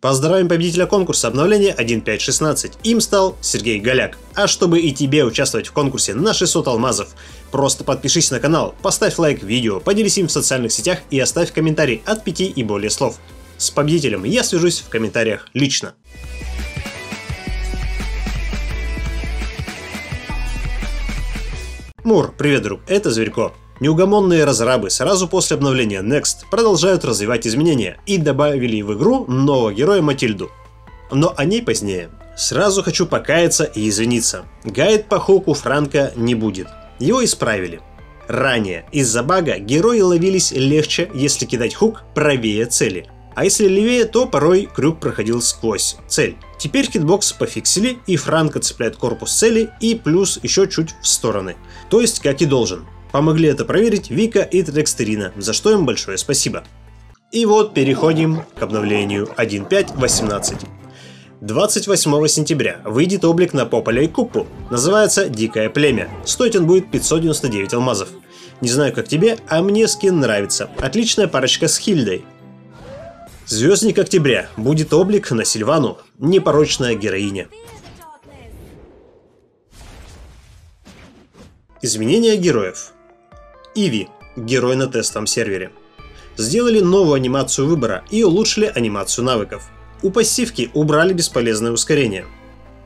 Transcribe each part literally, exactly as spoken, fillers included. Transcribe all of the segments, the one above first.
Поздравим победителя конкурса обновления один точка пять точка шестнадцать. Им стал Сергей Галяк. А чтобы и тебе участвовать в конкурсе на шестьсот алмазов, просто подпишись на канал, поставь лайк видео, поделись им в социальных сетях и оставь комментарий от пяти и более слов. С победителем я свяжусь в комментариях лично. Мур, привет, друг, это Зверько. Неугомонные разрабы сразу после обновления Next продолжают развивать изменения и добавили в игру нового героя Матильду. Но о ней позднее. Сразу хочу покаяться и извиниться. Гайд по хуку Франка не будет. Его исправили. Ранее из-за бага герои ловились легче, если кидать хук правее цели. А если левее, то порой крюк проходил сквозь цель. Теперь хитбокс пофиксили, и Франко цепляет корпус цели и плюс еще чуть в стороны. То есть как и должен. Помогли это проверить Вика и Трекстерина, за что им большое спасибо. И вот переходим к обновлению один точка пять точка восемнадцать. двадцать восьмого сентября выйдет облик на Пополя и Купу. Называется «Дикое племя». Стоить он будет пятьсот девяносто девять алмазов. Не знаю как тебе, а мне скин нравится. Отличная парочка с Хильдой. Звездник октября. Будет облик на Сильвану. Непорочная героиня. Изменения героев. Иви. Герой на тестовом сервере. Сделали новую анимацию выбора и улучшили анимацию навыков. У пассивки убрали бесполезное ускорение.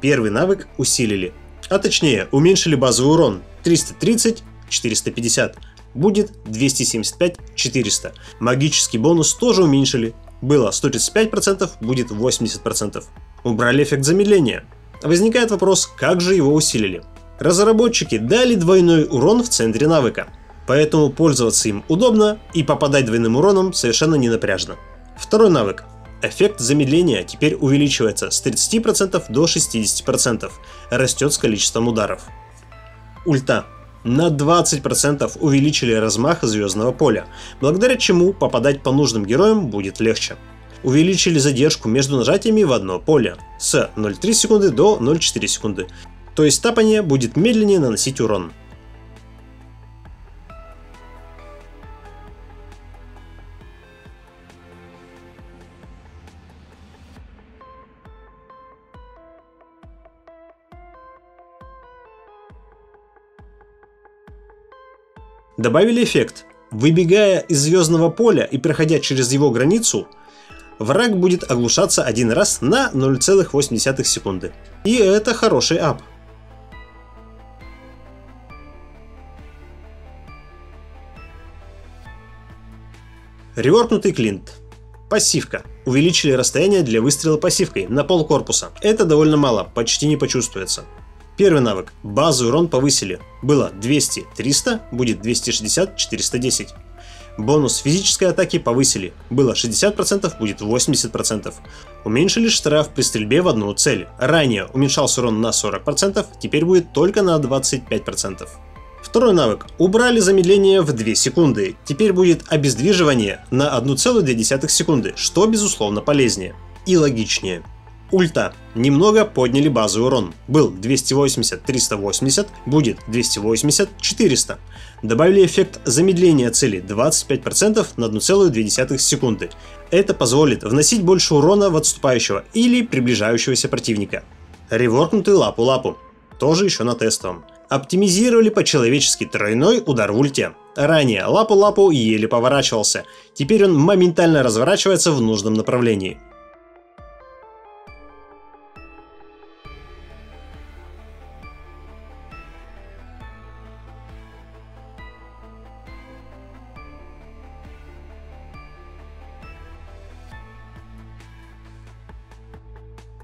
Первый навык усилили. А точнее, уменьшили базовый урон. триста тридцать — четыреста пятьдесят. Будет двести семьдесят пять — четыреста. Магический бонус тоже уменьшили. Было сто тридцать пять процентов, будет восемьдесят процентов. Убрали эффект замедления. Возникает вопрос, как же его усилили? Разработчики дали двойной урон в центре навыка, поэтому пользоваться им удобно и попадать двойным уроном совершенно не напряжно. Второй навык. Эффект замедления теперь увеличивается с тридцати процентов до шестидесяти процентов, растет с количеством ударов. Ульта. На двадцать процентов увеличили размах звездного поля, благодаря чему попадать по нужным героям будет легче. Увеличили задержку между нажатиями в одно поле с ноль целых три десятых секунды до ноль целых четыре десятых секунды. То есть тапание будет медленнее наносить урон. Добавили эффект. Выбегая из звездного поля и проходя через его границу, враг будет оглушаться один раз на ноль целых восемь десятых секунды. И это хороший ап. Реворкнутый Клинт. Пассивка. Увеличили расстояние для выстрела пассивкой на пол корпуса. Это довольно мало, почти не почувствуется. Первый навык. Базовый урон повысили. Было двести — триста, будет двести шестьдесят — четыреста десять. Бонус физической атаки повысили. Было шестьдесят процентов, будет восемьдесят процентов. Уменьшили штраф при стрельбе в одну цель. Ранее уменьшался урон на сорок процентов, теперь будет только на двадцать пять процентов. Второй навык. Убрали замедление в две секунды. Теперь будет обездвиживание на одну целую две десятых секунды, что безусловно полезнее и логичнее. Ульта. Немного подняли базовый урон. Был двести восемьдесят — триста восемьдесят, будет двести восемьдесят — четыреста. Добавили эффект замедления цели двадцать пять процентов на одну целую две десятых секунды. Это позволит вносить больше урона в отступающего или приближающегося противника. Реворкнутый лапу-лапу. Тоже еще на тестовом. Оптимизировали по-человечески тройной удар в ульте. Ранее лапу-лапу еле поворачивался. Теперь он моментально разворачивается в нужном направлении.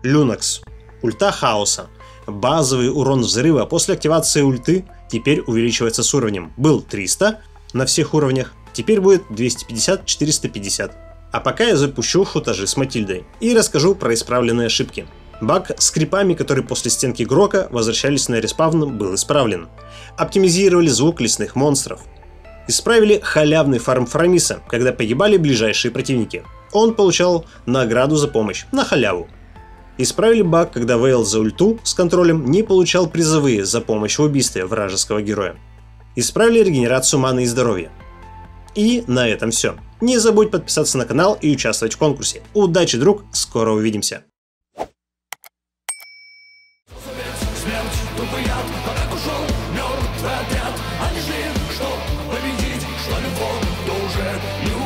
Люнокс. Ульта хаоса. Базовый урон взрыва после активации ульты теперь увеличивается с уровнем. Был триста на всех уровнях, теперь будет двести пятьдесят — четыреста пятьдесят. А пока я запущу футажи с Матильдой и расскажу про исправленные ошибки. Баг с крипами, которые после стенки Грока возвращались на респавн, был исправлен. Оптимизировали звук лесных монстров. Исправили халявный фарм Фрамиса, когда погибали ближайшие противники. Он получал награду за помощь на халяву. Исправили баг, когда Вейл за ульту с контролем не получал призовые за помощь в убийстве вражеского героя. Исправили регенерацию маны и здоровья. И на этом все. Не забудь подписаться на канал и участвовать в конкурсе. Удачи, друг, скоро увидимся. Победить, шла любовь, то уже не